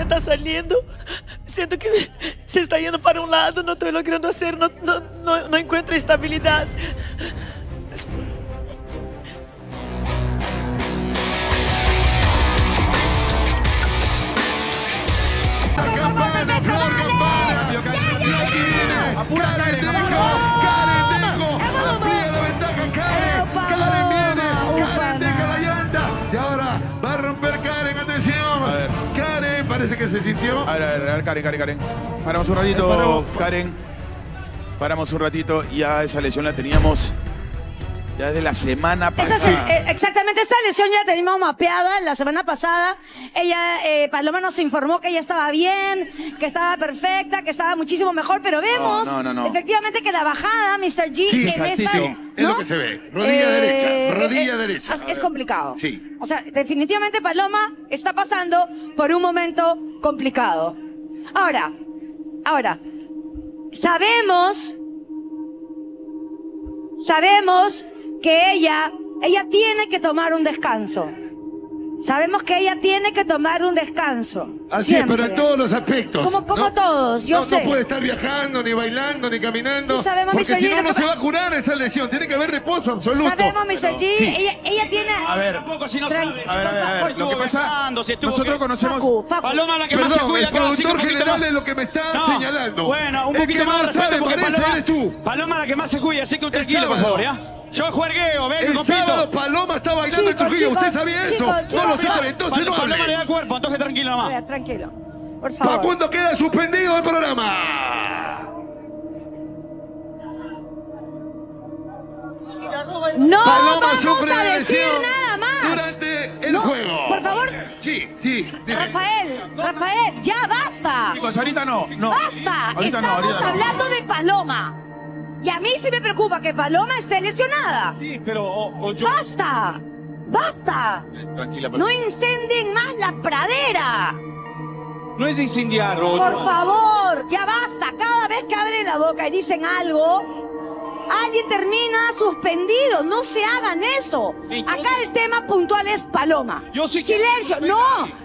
energía está saliendo. Siento que se está yendo para un lado, no estoy logrando hacer, no encuentro estabilidad. Parece que se sintió. A ver, Karen. Paramos un ratito, Karen. Paramos un ratito. Ya esa lesión la teníamos ya desde la semana pasada. Exactamente, esa lesión ya la teníamos mapeada la semana pasada. Ella, Paloma nos informó que ella estaba bien, que estaba perfecta, que estaba muchísimo mejor, pero vemos efectivamente que la bajada, Mr. G, sí, en esta, es lo que se ve. Rodilla derecha, rodilla derecha. Es complicado. Sí. O sea, definitivamente Paloma está pasando por un momento complicado. Ahora, sabemos que ella tiene que tomar un descanso. Sabemos que ella tiene que tomar un descanso. Así siempre. Es, pero en todos los aspectos. Como todos, yo sé. No puede estar viajando, ni bailando, ni caminando. Sí, sabemos, porque si no, no se va a curar esa lesión. Tiene que haber reposo absoluto. Sabemos, Mr. G. Sí. Ella tiene... A ver, tampoco si no sabe. A ver. Lo que pasa, nosotros conocemos... Facu. Paloma, la que más se cuida. El productor general es lo que me está señalando. Bueno, un poquito más de respeto, porque Paloma eres tú. Paloma, la que más se cuida. Así que un tranquilo, por favor, ¿ya? Yo juergueo, ven, compito. El sábado Paloma está bailando en Trujillo. ¿Usted sabía eso? No lo sabe, entonces no hable. Paloma le da cuerpo, entonces tranquilo nomás. Oye, tranquilo, por favor. Facundo queda suspendido del programa. No vamos a decir nada más durante el juego. Por favor. Sí, dime. Rafael, ya basta. Chicos, ahorita no. Basta. Estamos hablando de Paloma. Y a mí sí me preocupa que Paloma esté lesionada. Sí, pero... yo... ¡Basta! Tranquila, Paloma. ¡No incendien más la pradera! No es incendiar, por favor, ya basta. Cada vez que abren la boca y dicen algo, alguien termina suspendido. No se hagan eso. Acá el tema puntual es Paloma. Yo sí que... ¡Silencio!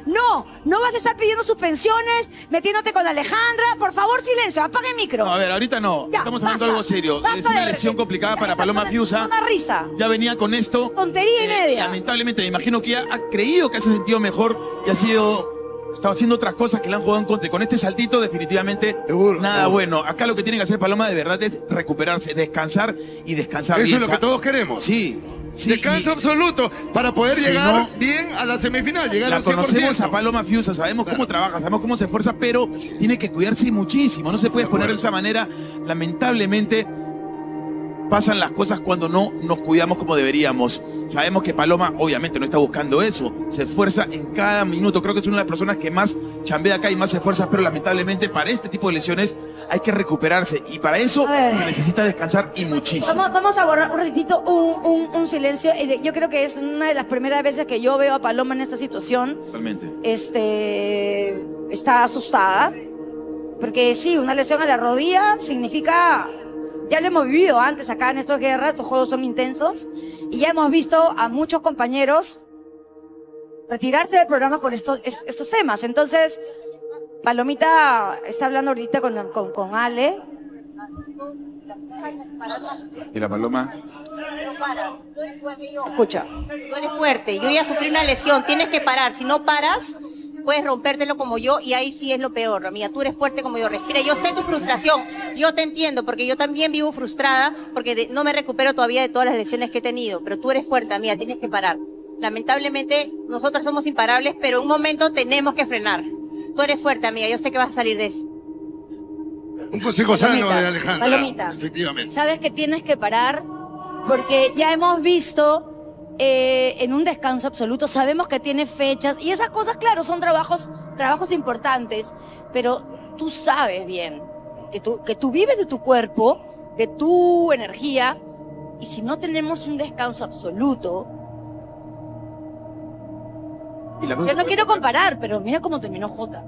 No vas a estar pidiendo suspensiones, metiéndote con Alejandra. Por favor, silencio, apague el micro. A ver, ahorita no. Ya, estamos hablando de algo serio. Es una lesión complicada para Paloma Fiuza. Una risa. Ya venía con esto. Tontería y media. Lamentablemente, me imagino que ya ha creído que se ha sentido mejor y ha sido... Estaba haciendo otras cosas que le han jugado en contra. Y con este saltito, definitivamente, nada bueno. Acá lo que tiene que hacer Paloma, de verdad, es recuperarse, descansar y descansar bien. Eso es lo que todos queremos. Sí. Descanso absoluto para poder llegar bien a la semifinal, llegar al 100%. La conocemos a Paloma Fiuza, sabemos cómo trabaja, sabemos cómo se esfuerza, pero tiene que cuidarse muchísimo. No se puede exponer de esa manera. Lamentablemente, pasan las cosas cuando no nos cuidamos como deberíamos. Sabemos que Paloma obviamente no está buscando eso. Se esfuerza en cada minuto. Creo que es una de las personas que más chambea acá y más se esfuerza, pero lamentablemente para este tipo de lesiones hay que recuperarse. Y para eso se necesita descansar y muchísimo. Vamos a borrar un ratito un silencio. Yo creo que es una de las primeras veces que yo veo a Paloma en esta situación. Totalmente. Está asustada. Porque sí, una lesión a la rodilla significa... Ya lo hemos vivido antes acá en estas guerras, estos juegos son intensos, y ya hemos visto a muchos compañeros retirarse del programa por estos temas. Entonces, Palomita está hablando ahorita con Ale. ¿Y la Paloma? Escucha. Tú eres fuerte, yo ya sufrí una lesión, tienes que parar, si no paras... Puedes rompértelo como yo y ahí sí es lo peor, amiga. Tú eres fuerte como yo, respira. Yo sé tu frustración, yo te entiendo, porque yo también vivo frustrada, porque no me recupero todavía de todas las lesiones que he tenido, pero tú eres fuerte, amiga, tienes que parar. Lamentablemente, nosotros somos imparables, pero en un momento tenemos que frenar. Tú eres fuerte, amiga, yo sé que vas a salir de eso. Un consejo sano de Alejandra. Palomita, efectivamente. Sabes que tienes que parar, porque ya hemos visto... en un descanso absoluto, sabemos que tiene fechas y esas cosas, claro, son trabajos importantes, pero tú sabes bien que tú vives de tu cuerpo, de tu energía, y si no tenemos un descanso absoluto... Yo no quiero comparar, pero mira cómo terminó Jota.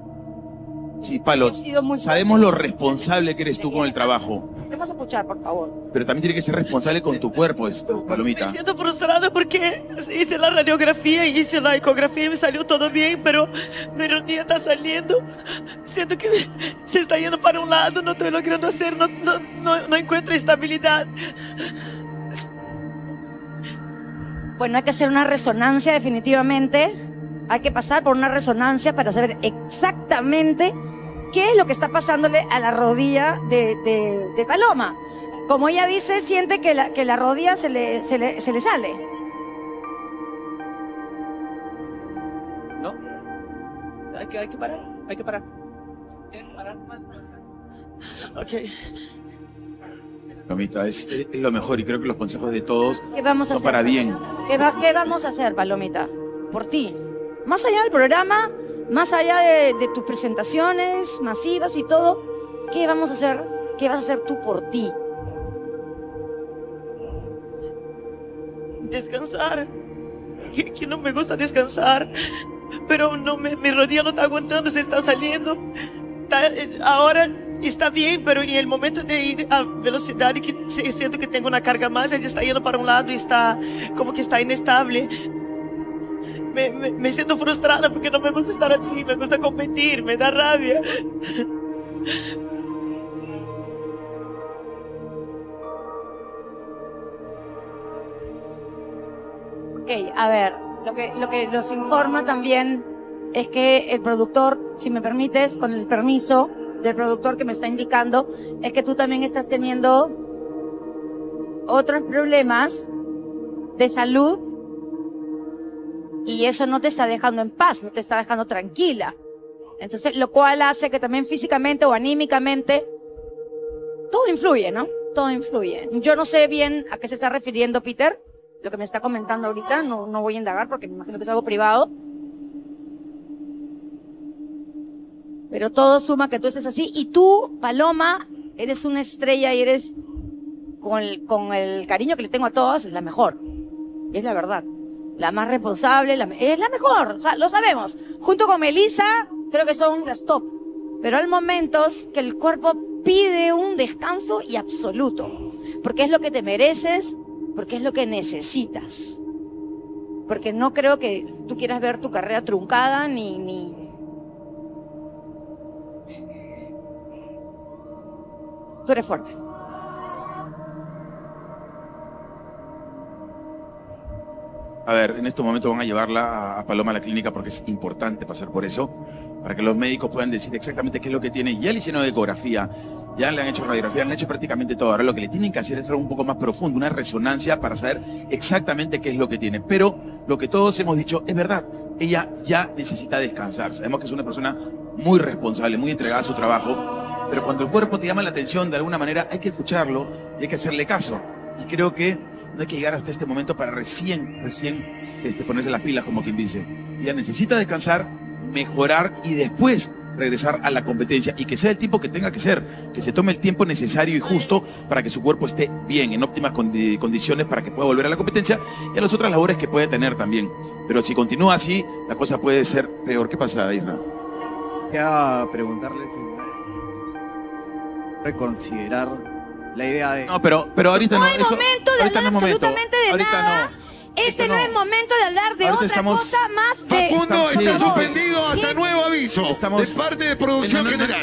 Sí, Palos, sabemos lo responsable que eres tú con el trabajo. queremos escuchar, por favor. Pero también tiene que ser responsable con tu cuerpo, esto, Palomita. Me siento frustrada porque hice la radiografía, hice la ecografía y me salió todo bien, pero mi rodilla está saliendo. Siento que se está yendo para un lado, no estoy logrando hacer, no encuentro estabilidad. Bueno, hay que hacer una resonancia definitivamente. Hay que pasar por una resonancia para saber exactamente qué es lo que está pasándole a la rodilla de Paloma. Como ella dice, siente que la rodilla se le sale. No, hay que parar, hay que parar. Ok. Palomita, es lo mejor y creo que los consejos de todos son para bien. ¿Qué vamos a hacer, Palomita? Por ti. Más allá del programa, más allá de tus presentaciones masivas y todo, ¿qué vamos a hacer? ¿Qué vas a hacer tú por ti? Descansar. Que no me gusta descansar, pero no, mi rodilla no está aguantando, se está saliendo. Ahora está bien, pero en el momento de ir a velocidad que siento que tengo una carga más, ella está yendo para un lado y está como que está inestable. Me siento frustrada porque no me gusta estar así, me gusta competir, me da rabia. Ok, a ver, lo que nos informa también es que el productor, si me permites, con el permiso del productor que me está indicando, es que tú también estás teniendo otros problemas de salud. Y eso no te está dejando en paz, no te está dejando tranquila. Entonces, lo cual hace que también físicamente o anímicamente, todo influye, ¿no? Todo influye. Yo no sé bien a qué se está refiriendo Peter, lo que me está comentando ahorita, no voy a indagar porque me imagino que es algo privado. Pero todo suma que tú estés así. Y tú, Paloma, eres una estrella y eres, con el cariño que le tengo a todos, la mejor. Y es la verdad. La más responsable, es la mejor, o sea, lo sabemos. Junto con Melissa, creo que son las top. Pero hay momentos que el cuerpo pide un descanso y absoluto. Porque es lo que te mereces, porque es lo que necesitas. Porque no creo que tú quieras ver tu carrera truncada, ni... Tú eres fuerte. A ver, en este momento van a llevarla a Paloma a la clínica porque es importante pasar por eso, para que los médicos puedan decir exactamente qué es lo que tiene. Ya le hicieron ecografía, ya le han hecho radiografía, le han hecho prácticamente todo. Ahora lo que le tienen que hacer es algo un poco más profundo, una resonancia para saber exactamente qué es lo que tiene. Pero lo que todos hemos dicho es verdad, ella ya necesita descansar. Sabemos que es una persona muy responsable, muy entregada a su trabajo, pero cuando el cuerpo te llama la atención de alguna manera hay que escucharlo y hay que hacerle caso. Y creo que no hay que llegar hasta este momento para recién ponerse las pilas, como quien dice. Ella necesita descansar, mejorar y después regresar a la competencia. Y que sea el tiempo que tenga que ser, que se tome el tiempo necesario y justo para que su cuerpo esté bien, en óptimas condiciones para que pueda volver a la competencia y a las otras labores que puede tener también. Pero si continúa así, la cosa puede ser peor. ¿Qué pasa, Isra? Quería preguntarle reconsiderar la idea de... No, pero ahorita no. No es momento de hablar absolutamente de nada. Este no es momento de hablar de otra cosa más de... Facundo está suspendido hasta nuevo aviso de parte de producción general.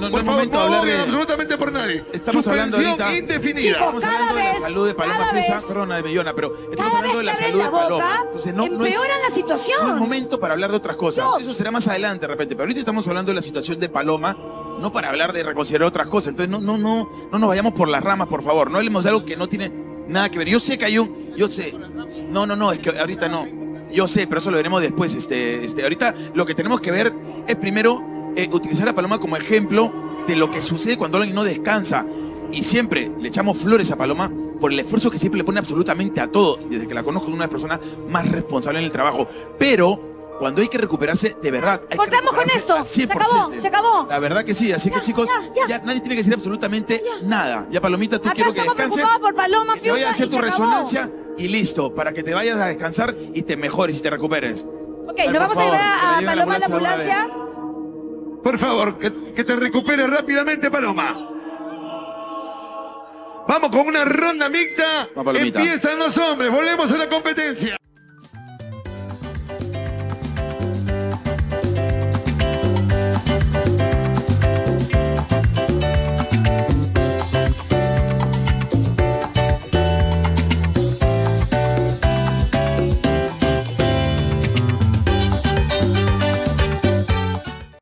No es momento de hablar de absolutamente por nadie. Estamos hablando ahorita indefinida. Estamos hablando de la salud de Paloma Fiuza, perdón, de Mellona, pero estamos hablando de la salud de Paloma. Entonces no empeoran la situación. No es momento para hablar de otras cosas. Eso será más adelante de repente, pero ahorita estamos hablando de la situación de Paloma. No para hablar de reconsiderar otras cosas. Entonces no nos vayamos por las ramas, por favor. No hablemos de algo que no tiene nada que ver. Yo sé que hay un... Yo sé... No, es que ahorita no. Yo sé, pero eso lo veremos después. Ahorita lo que tenemos que ver es primero utilizar a Paloma como ejemplo de lo que sucede cuando alguien no descansa. Y siempre le echamos flores a Paloma por el esfuerzo que siempre le pone absolutamente a todo. Desde que la conozco es una persona más responsable en el trabajo. Pero... cuando hay que recuperarse, de verdad. Cortamos con esto. Se acabó. La verdad que sí. Así que, chicos, ya nadie tiene que decir absolutamente nada. Ya, Palomita, tú quiero que descanses. Por Paloma Fiuza, voy a hacer tu resonancia y listo. Para que te vayas a descansar y te mejores y te recuperes. Ok, nos vamos a llevar a Paloma a la ambulancia. Por favor, que te recuperes rápidamente, Paloma. Vamos con una ronda mixta. Empiezan los hombres. Volvemos a la competencia.